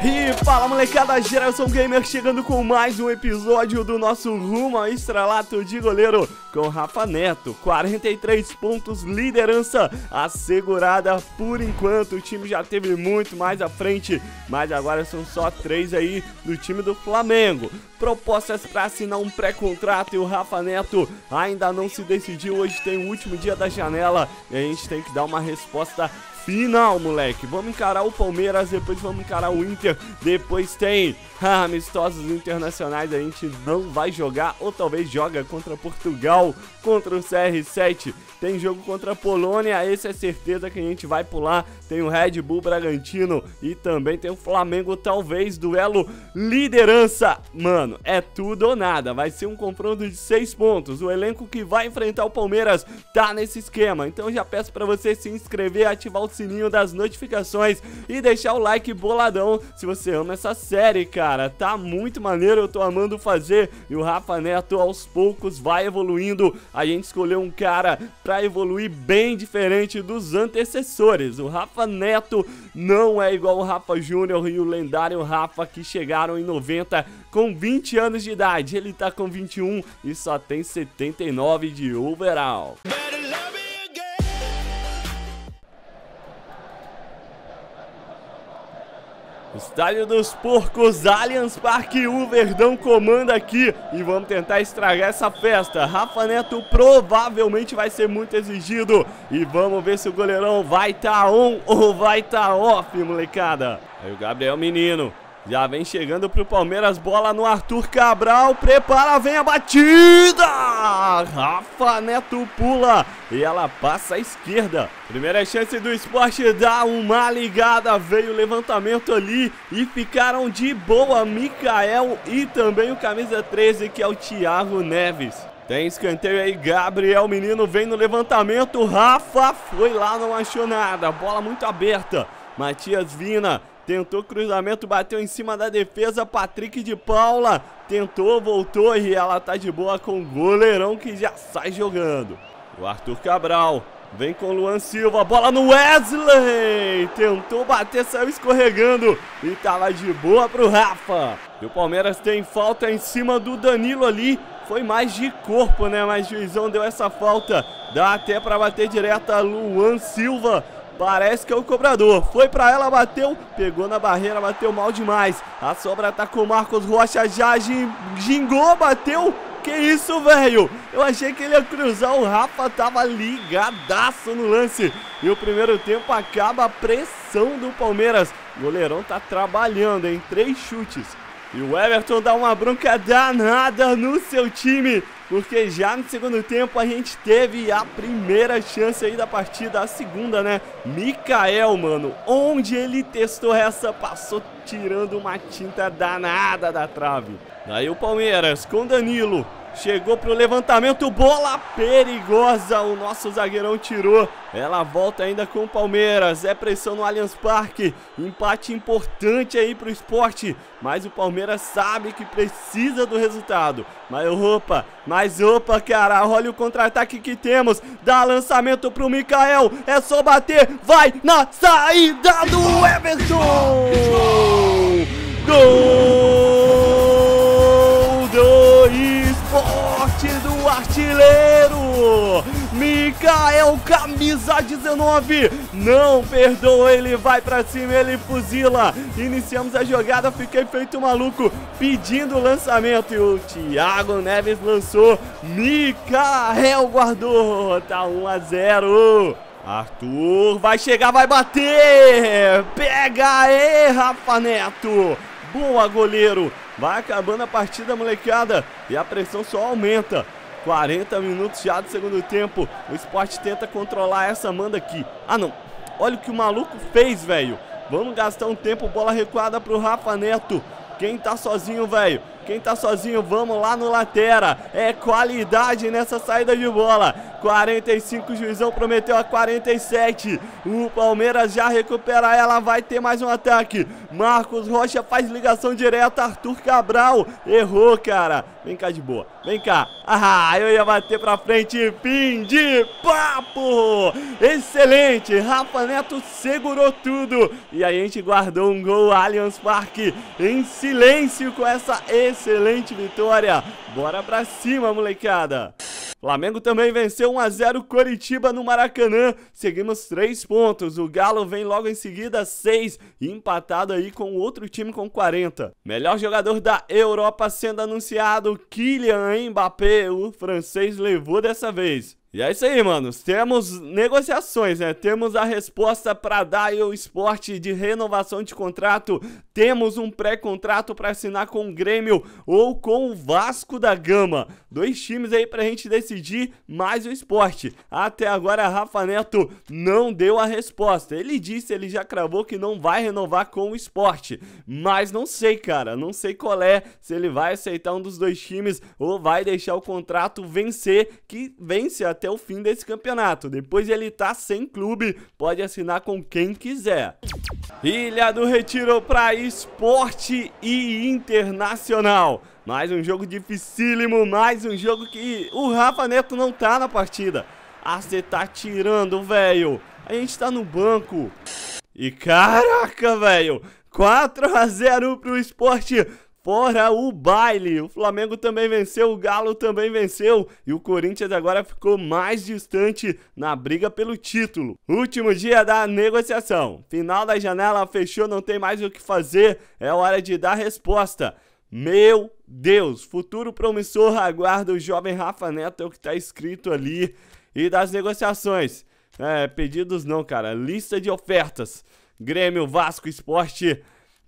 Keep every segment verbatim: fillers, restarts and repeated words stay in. E fala molecada, Geração Gamer chegando com mais um episódio do nosso Rumo ao Estrelato de Goleiro com Raffa Netto, quarenta e três pontos, liderança assegurada por enquanto. O time já teve muito mais à frente, mas agora são só três aí do time do Flamengo. Propostas para assinar um pré-contrato e o Raffa Netto ainda não se decidiu. Hoje tem o último dia da janela e a gente tem que dar uma resposta final, moleque. Vamos encarar o Palmeiras, depois vamos encarar o Inter, depois tem amistosos internacionais, a gente não vai jogar, ou talvez joga contra Portugal, contra o C R sete, tem jogo contra a Polônia, esse é certeza que a gente vai pular, tem o Red Bull Bragantino e também tem o Flamengo, talvez duelo liderança, mano, é tudo ou nada, vai ser um confronto de seis pontos, o elenco que vai enfrentar o Palmeiras tá nesse esquema, então eu já peço pra você se inscrever, ativar o sininho das notificações e deixar o like boladão se você ama essa série, cara. Tá muito maneiro, eu tô amando fazer e o Raffa Netto aos poucos vai evoluindo. A gente escolheu um cara pra evoluir bem diferente dos antecessores. O Raffa Netto não é igual o Rafa Júnior e o lendário Rafa que chegaram em noventa com vinte anos de idade. Ele tá com vinte e um e só tem setenta e nove de overall. Estádio dos Porcos, Allianz Parque, o Verdão comanda aqui e vamos tentar estragar essa festa. Raffa Netto provavelmente vai ser muito exigido e vamos ver se o goleirão vai tá on ou vai tá off, molecada. Aí o Gabriel Menino já vem chegando pro Palmeiras, bola no Arthur Cabral, prepara, vem a batida! Raffa Netto pula e ela passa à esquerda. Primeira chance do Sport, dá uma ligada, veio o levantamento ali e ficaram de boa Micael e também o camisa treze que é o Thiago Neves. Tem escanteio aí, Gabriel Menino vem no levantamento, Raffa foi lá, não achou nada, bola muito aberta, Matias Vina tentou cruzamento, bateu em cima da defesa, Patrick de Paula tentou, voltou e ela tá de boa com o goleirão que já sai jogando. O Arthur Cabral vem com o Luan Silva, bola no Wesley, tentou bater, saiu escorregando e tá lá de boa pro Raffa. E o Palmeiras tem falta em cima do Danilo ali, foi mais de corpo, né, mas o juizão deu essa falta, dá até pra bater direta, Luan Silva. Parece que é o cobrador, foi pra ela, bateu, pegou na barreira, bateu mal demais. A sobra tá com o Marcos Rocha, já gingou, bateu. Que isso, velho? Eu achei que ele ia cruzar, o Raffa tava ligadaço no lance. E o primeiro tempo acaba, a pressão do Palmeiras. O goleirão tá trabalhando, hein? Três chutes. E o Everton dá uma bronca danada no seu time, porque já no segundo tempo a gente teve a primeira chance aí da partida, a segunda, né? Micael, mano, onde ele testou essa, passou tirando uma tinta danada da trave. Daí o Palmeiras com Danilo, chegou pro levantamento, bola perigosa, o nosso zagueirão tirou. Ela volta ainda com o Palmeiras, é pressão no Allianz Parque, empate importante aí pro Sport, mas o Palmeiras sabe que precisa do resultado. Mas opa, mas opa, cara, olha o contra-ataque que temos, dá lançamento pro Micael, é só bater, vai na saída do Everton! Gol do Sport, do artilheiro! Micael, camisa dezenove, não perdoa, ele vai pra cima, ele fuzila. Iniciamos a jogada, fiquei feito maluco, pedindo o lançamento. E o Thiago Neves lançou, Micael guardou, tá um a zero. Arthur vai chegar, vai bater, pega aí, Raffa Netto. Boa, goleiro, vai acabando a partida, molecada, e a pressão só aumenta. quarenta minutos já do segundo tempo, o Sport tenta controlar essa, manda aqui. Ah não, olha o que o maluco fez, velho. Vamos gastar um tempo, bola recuada pro Raffa Netto. Quem tá sozinho, velho, quem tá sozinho, vamos lá no Latera. É qualidade nessa saída de bola. quarenta e cinco, o Juizão prometeu a quarenta e sete. O Palmeiras já recupera ela, vai ter mais um ataque. Marcos Rocha faz ligação direta, Arthur Cabral errou, cara. Vem cá de boa, vem cá. Ah, eu ia bater pra frente, fim de papo. Excelente, Raffa Netto segurou tudo. E aí a gente guardou um gol, Allianz Parque em silêncio com essa excelente vitória. Bora pra cima, molecada. Flamengo também venceu um a zero Coritiba no Maracanã, seguimos três pontos, o Galo vem logo em seguida seis, empatado aí com outro time com quarenta. Melhor jogador da Europa sendo anunciado, Kylian Mbappé, o francês levou dessa vez. E é isso aí, manos, temos negociações, né, temos a resposta para dar ao Sport de renovação de contrato, temos um pré-contrato para assinar com o Grêmio ou com o Vasco da Gama, dois times aí pra gente decidir, mais o Sport. Até agora Raffa Netto não deu a resposta, ele disse, ele já cravou que não vai renovar com o Sport, mas não sei, cara, não sei qual é, se ele vai aceitar um dos dois times ou vai deixar o contrato vencer, que vence até até o fim desse campeonato. Depois ele tá sem clube, pode assinar com quem quiser. Ilha do Retiro para Esporte e Internacional. Mais um jogo dificílimo, mais um jogo que o Raffa Netto não tá na partida. Ah, você tá tirando, velho. A gente tá no banco. E caraca, velho. quatro a zero pro Esporte. Fora o baile, o Flamengo também venceu, o Galo também venceu e o Corinthians agora ficou mais distante na briga pelo título. Último dia da negociação, final da janela, fechou, não tem mais o que fazer, é hora de dar resposta. Meu Deus, futuro promissor aguarda o jovem Raffa Netto, é o que está escrito ali. E das negociações, é, pedidos não, cara, lista de ofertas, Grêmio, Vasco, Sport.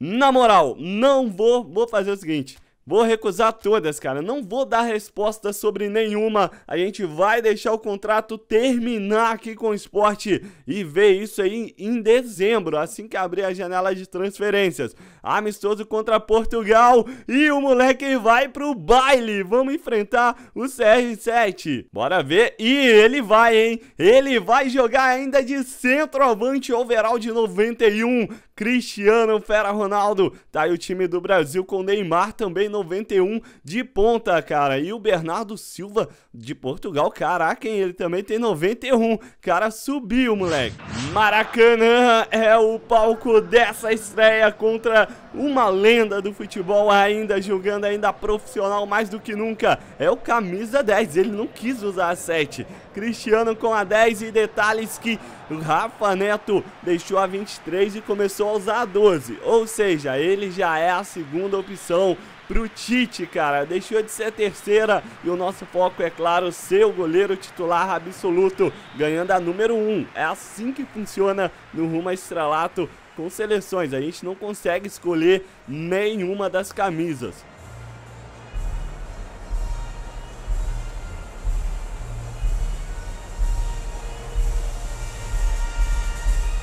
Na moral, não vou, vou fazer o seguinte, vou recusar todas, cara, não vou dar resposta sobre nenhuma, a gente vai deixar o contrato terminar aqui com o Sport e ver isso aí em dezembro, assim que abrir a janela de transferências. Amistoso contra Portugal e o moleque vai pro baile, vamos enfrentar o C R sete, bora ver, e ele vai, hein, ele vai jogar ainda de centroavante, overall de noventa e um, Cristiano Fera Ronaldo, tá aí o time do Brasil com Neymar também noventa e um de ponta, cara, e o Bernardo Silva de Portugal, caraca, hein, ele também tem noventa e um, cara, subiu, moleque. Maracanã é o palco dessa estreia contra uma lenda do futebol ainda, jogando ainda profissional mais do que nunca, é o camisa dez, ele não quis usar a sete, Cristiano com a dez e detalhes que o Raffa Netto deixou a vinte e três e começou a usar a doze, ou seja, ele já é a segunda opção pro Tite, cara, deixou de ser a terceira e o nosso foco é claro ser o goleiro titular absoluto, ganhando a número um, é assim que funciona no rumo a estrelato com seleções, a gente não consegue escolher nenhuma das camisas.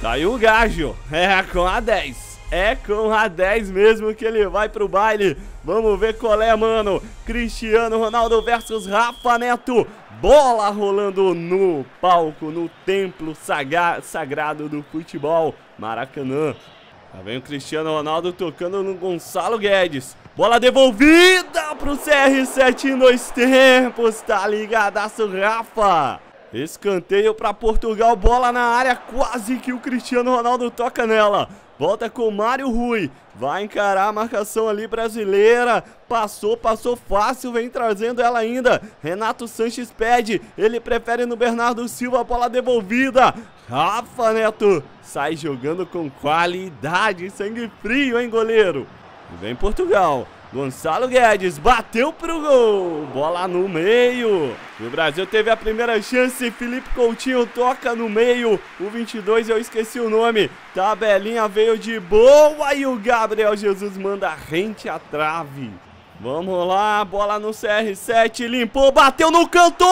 Tá aí o Gajo, é com a dez, é com a dez mesmo que ele vai pro baile, vamos ver qual é, mano, Cristiano Ronaldo versus Raffa Netto, bola rolando no palco, no templo sagra sagrado do futebol, Maracanã. Tá vendo o Cristiano Ronaldo tocando no Gonçalo Guedes, bola devolvida pro C R sete em dois tempos, tá ligadaço Raffa. Escanteio para Portugal, bola na área, quase que o Cristiano Ronaldo toca nela. Volta com o Mário Rui, vai encarar a marcação ali brasileira, passou, passou fácil, vem trazendo ela ainda. Renato Sanches pede, ele prefere no Bernardo Silva, bola devolvida. Raffa Netto sai jogando com qualidade, sangue frio, hein, goleiro? E vem Portugal. Gonçalo Guedes bateu pro gol, bola no meio, e o Brasil teve a primeira chance, Felipe Coutinho toca no meio, o vinte e dois eu esqueci o nome, tabelinha veio de boa e o Gabriel Jesus manda rente à trave. Vamos lá, bola no C R sete, limpou, bateu no canto,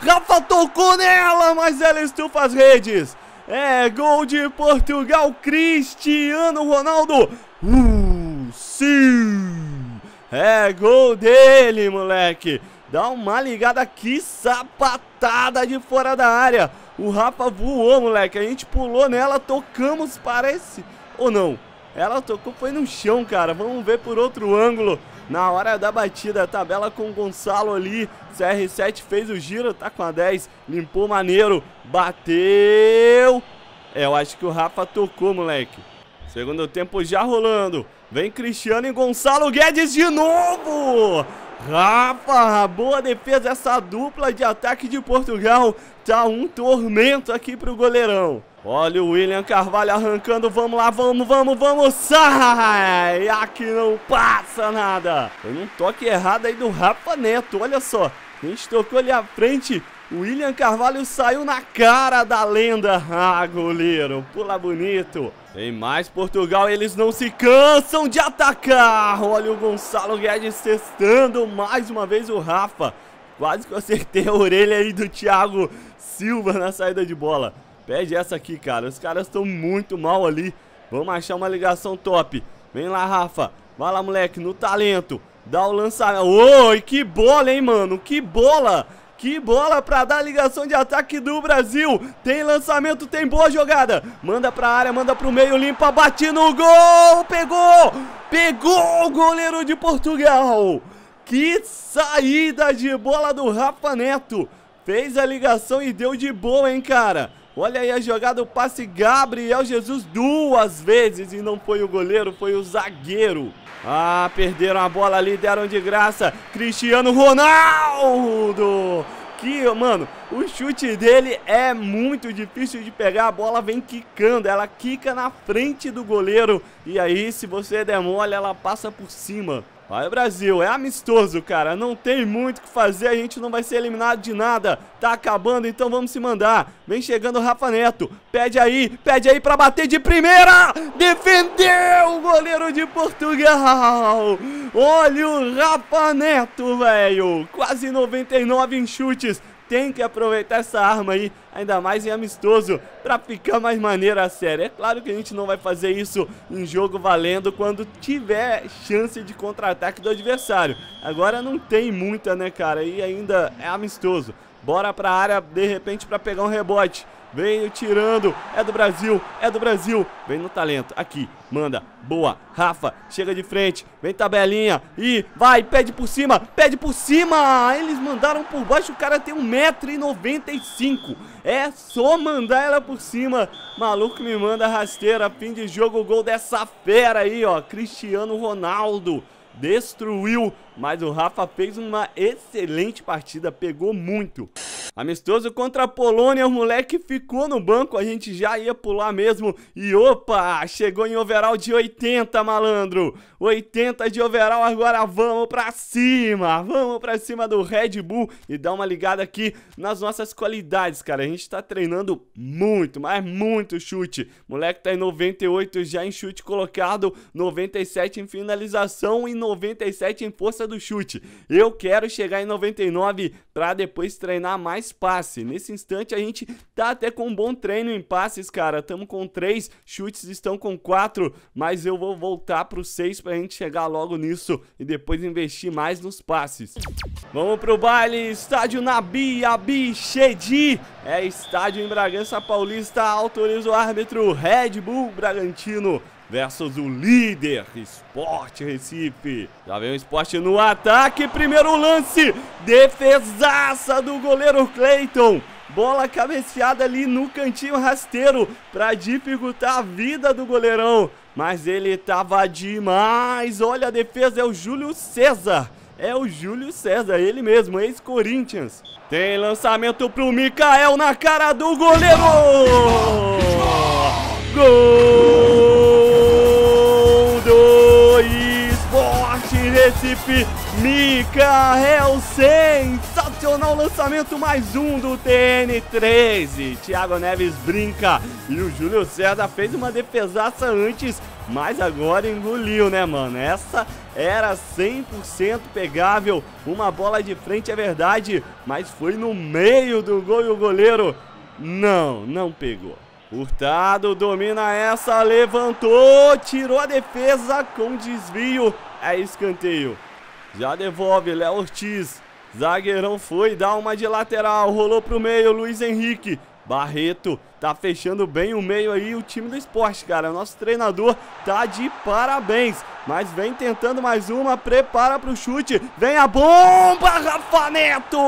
Raffa tocou nela, mas ela estufa as redes, é gol de Portugal, Cristiano Ronaldo, uh, sim! É gol dele, moleque. Dá uma ligada aqui, sapatada de fora da área. O Rafa voou, moleque. A gente pulou nela, tocamos, parece. Ou não? Ela tocou, foi no chão, cara. Vamos ver por outro ângulo. Na hora da batida, a tabela com o Gonçalo ali. C R sete fez o giro, tá com a dez. Limpou maneiro. Bateu. É, eu acho que o Rafa tocou, moleque. Segundo tempo já rolando. Vem Cristiano e Gonçalo Guedes de novo. Rafa, boa defesa. Essa dupla de ataque de Portugal tá um tormento aqui pro goleirão. Olha o William Carvalho arrancando, vamos lá, vamos, vamos, vamos, sai! Aqui não passa nada. Foi um toque errado aí do Raffa Netto, olha só. A gente tocou ali à frente, o William Carvalho saiu na cara da lenda. Ah, goleiro, pula bonito. Tem mais Portugal, eles não se cansam de atacar. Olha o Gonçalo Guedes testando mais uma vez o Rafa. Quase que eu acertei a orelha aí do Thiago Silva na saída de bola. Pede essa aqui, cara. Os caras estão muito mal ali. Vamos achar uma ligação top. Vem lá, Rafa. Vai lá, moleque, no talento. Dá o lançamento. Oi, que bola, hein, mano? Que bola! Que bola pra dar a ligação de ataque do Brasil. Tem lançamento, tem boa jogada. Manda pra área, manda pro meio, limpa, bate no gol. Pegou! Pegou o goleiro de Portugal. Que saída de bola do Raffa Netto. Fez a ligação e deu de boa, hein, cara? Olha aí a jogada, o passe Gabriel Jesus duas vezes e não foi o goleiro, foi o zagueiro. Ah, perderam a bola ali, deram de graça. Cristiano Ronaldo! Que, mano, o chute dele é muito difícil de pegar, a bola vem quicando, ela quica na frente do goleiro. E aí, se você der mole, ela passa por cima. Vai Brasil, é amistoso, cara, não tem muito o que fazer, a gente não vai ser eliminado de nada. Tá acabando, então vamos se mandar. Vem chegando o Raffa Netto, pede aí, pede aí pra bater de primeira. Defendeu o goleiro de Portugal. Olha o Raffa Netto, velho, quase noventa e nove em chutes. Tem que aproveitar essa arma aí, ainda mais em amistoso, pra ficar mais maneira a série. É claro que a gente não vai fazer isso em jogo valendo quando tiver chance de contra-ataque do adversário. Agora não tem muita, né, cara? E ainda é amistoso. Bora pra área, de repente, pra pegar um rebote. Veio tirando, é do Brasil, é do Brasil. Vem no talento, aqui, manda, boa, Rafa, chega de frente. Vem tabelinha, e vai, pede por cima, pede por cima. Eles mandaram por baixo, o cara tem um metro e noventa e cinco. É só mandar ela por cima. Maluco me manda rasteira, fim de jogo, gol dessa fera aí, ó. Cristiano Ronaldo destruiu, mas o Rafa fez uma excelente partida, pegou muito. Amistoso contra a Polônia, o moleque ficou no banco, a gente já ia pular mesmo. E opa, chegou em overall de oitenta, malandro. oitenta de overall, agora vamos pra cima. Vamos pra cima do Red Bull e dar uma ligada aqui nas nossas qualidades, cara. A gente tá treinando muito, mas muito chute. Moleque tá em noventa e oito já em chute colocado, noventa e sete em finalização e noventa e sete em força do chute. Eu quero chegar em noventa e nove pra depois treinar mais passe. Nesse instante a gente tá até com um bom treino em passes, cara. Tamo com três, chutes estão com quatro, mas eu vou voltar pro seis pra gente chegar logo nisso e depois investir mais nos passes. Vamos pro baile, estádio Nabi Abichedi. É estádio em Bragança Paulista, autoriza o árbitro. Red Bull Bragantino versus o líder, Sport Recife. Já vem o Sport no ataque, primeiro lance, defesaça do goleiro Cleiton. Bola cabeceada ali no cantinho rasteiro para dificultar a vida do goleirão. Mas ele tava demais, olha a defesa, é o Júlio César. É o Júlio César, ele mesmo, ex-Corinthians. Tem lançamento pro Micael na cara do goleiro. Gol! Recife, Micael, sensacional lançamento, mais um do T N treze. Thiago Neves brinca e o Júlio César fez uma defesaça antes, mas agora engoliu, né, mano? Essa era cem por cento pegável, uma bola de frente é verdade, mas foi no meio do gol e o goleiro não, não pegou. Hurtado domina essa, levantou, tirou a defesa com desvio, é escanteio. Já devolve, Léo Ortiz, Zagueirão foi, dá uma de lateral, rolou pro meio, Luiz Henrique. Barreto tá fechando bem o meio aí, o time do Sport, cara. Nosso treinador tá de parabéns. Mas vem tentando mais uma, prepara pro chute. Vem a bomba, Raffa Netto!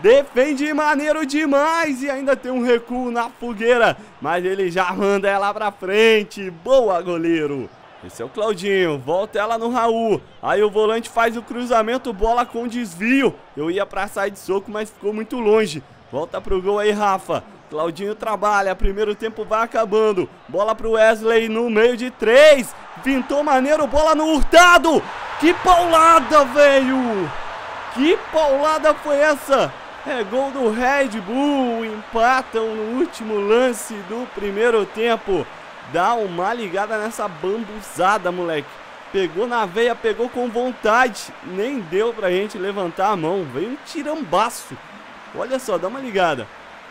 Defende maneiro demais e ainda tem um recuo na fogueira. Mas ele já manda ela pra frente. Boa, goleiro! Esse é o Claudinho, volta ela no Raul. Aí o volante faz o cruzamento, bola com desvio. Eu ia pra sair de soco, mas ficou muito longe. Volta pro gol aí, Rafa. Claudinho trabalha, primeiro tempo vai acabando. Bola pro Wesley no meio de três. Pintou maneiro, bola no Hurtado. Que paulada, velho! Que paulada foi essa? É gol do Red Bull. Empatam no último lance do primeiro tempo. Dá uma ligada nessa bambuzada, moleque. Pegou na veia, pegou com vontade. Nem deu pra gente levantar a mão. Veio um tirambaço. Olha só, dá uma ligada.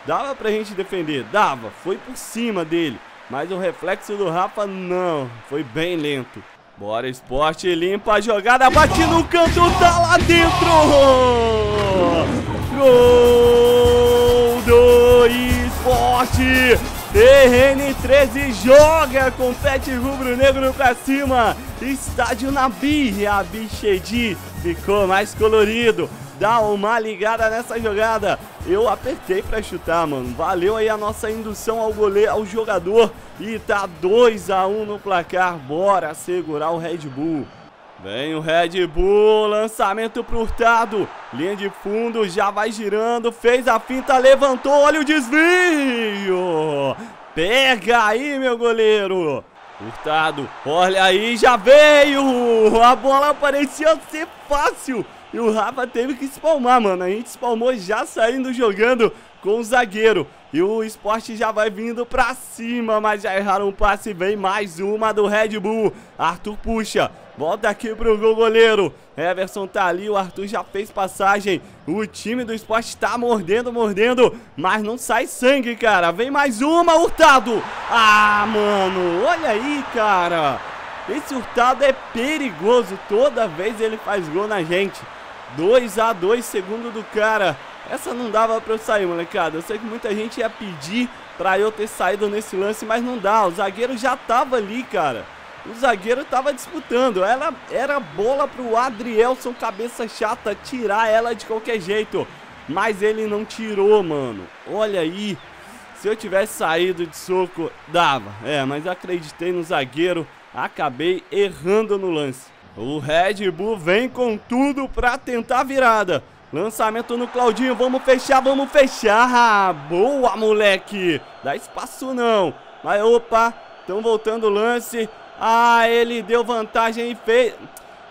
Dava pra gente defender, dava. Foi por cima dele. Mas o reflexo do Rafa, não. Foi bem lento. Bora, Sport, limpa a jogada. Bate no canto, tá lá dentro. Gol do Sport. T R treze joga, compete rubro-negro pra cima. Estádio na birra, a Bichedi ficou mais colorido. Dá uma ligada nessa jogada. Eu apertei pra chutar, mano. Valeu aí a nossa indução ao goleiro, ao jogador. E tá dois a um no placar. Bora segurar o Red Bull. Vem o Red Bull, lançamento pro Hurtado, linha de fundo, já vai girando, fez a finta, levantou, olha o desvio, pega aí meu goleiro, Hurtado, olha aí, já veio, a bola parecia ser fácil e o Rafa teve que espalmar, mano, a gente espalmou já saindo jogando com o zagueiro. E o Sport já vai vindo pra cima, mas já erraram um passe, vem mais uma do Red Bull. Arthur puxa, volta aqui pro gol, goleiro. Everson tá ali, o Arthur já fez passagem. O time do Sport tá mordendo, mordendo, mas não sai sangue, cara. Vem mais uma, Hurtado. Ah, mano, olha aí, cara. Esse Hurtado é perigoso, toda vez ele faz gol na gente. dois a dois, segundo do cara. Essa não dava pra eu sair, molecada. Eu sei que muita gente ia pedir pra eu ter saído nesse lance, mas não dá. O zagueiro já tava ali, cara. O zagueiro tava disputando. Ela era bola pro Adrielson, cabeça chata, tirar ela de qualquer jeito. Mas ele não tirou, mano. Olha aí. Se eu tivesse saído de soco, dava. É, mas acreditei no zagueiro. Acabei errando no lance. O Red Bull vem com tudo pra tentar a virada. Lançamento no Claudinho, vamos fechar, vamos fechar. Boa, moleque. Dá espaço não. Mas, opa, estão voltando o lance. Ah, ele deu vantagem e fez...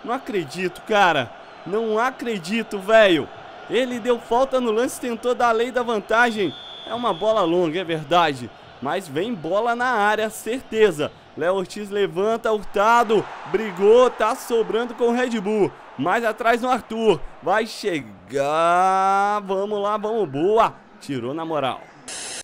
Não acredito, cara. Não acredito, velho. Ele deu falta no lance, tentou dar a lei da vantagem. É uma bola longa, é verdade. Mas vem bola na área, certeza. Léo Ortiz levanta, Hurtado, brigou, tá sobrando com o Red Bull. Mais atrás no Arthur, vai chegar, vamos lá, vamos, boa, tirou na moral.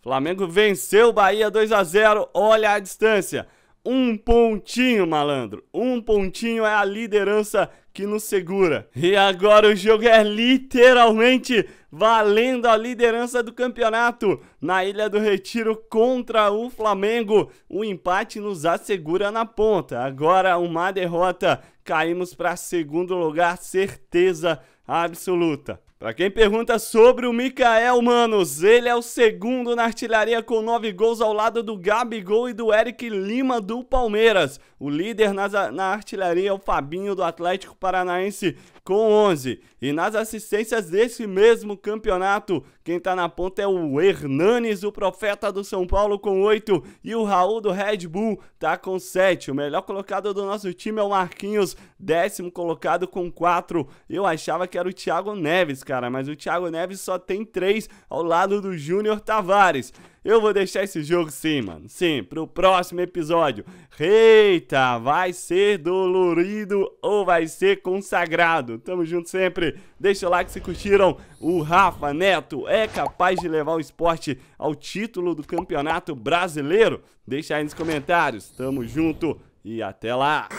Flamengo venceu o Bahia dois a zero, olha a distância, um pontinho, malandro, um pontinho é a liderança que nos segura. E agora o jogo é literalmente valendo a liderança do campeonato. Na Ilha do Retiro contra o Flamengo, o empate nos assegura na ponta. Agora uma derrota, caímos para segundo lugar, certeza absoluta. Pra quem pergunta sobre o Micael, manos, ele é o segundo na artilharia com nove gols ao lado do Gabigol e do Eric Lima do Palmeiras. O líder nas, na artilharia é o Fabinho do Atlético Paranaense com onze. E nas assistências desse mesmo campeonato, quem tá na ponta é o Hernanes, o profeta do São Paulo com oito. E o Raul do Red Bull tá com sete. O melhor colocado do nosso time é o Marquinhos, décimo colocado com quatro. Eu achava que era o Thiago Neves, cara, mas o Thiago Neves só tem três ao lado do Júnior Tavares. Eu vou deixar esse jogo sim, mano. Sim, pro próximo episódio. Eita, vai ser dolorido ou vai ser consagrado. Tamo junto sempre. Deixa o like se curtiram. O Raffa Netto é capaz de levar o Esporte ao título do Campeonato Brasileiro? Deixa aí nos comentários. Tamo junto e até lá.